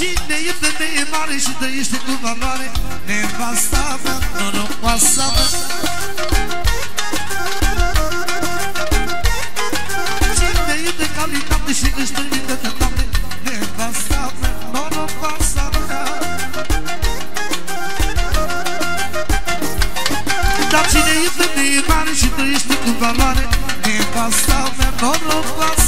Cine e de mare și trăiește cu valoare, nevasta mea, norocoasa mea. Cine e de calitate și își trimite de toate, nevasta mea, norocoasa mea. Dar cine e de mare și trăiește cu valoare, nevasta mea, norocoasa mea.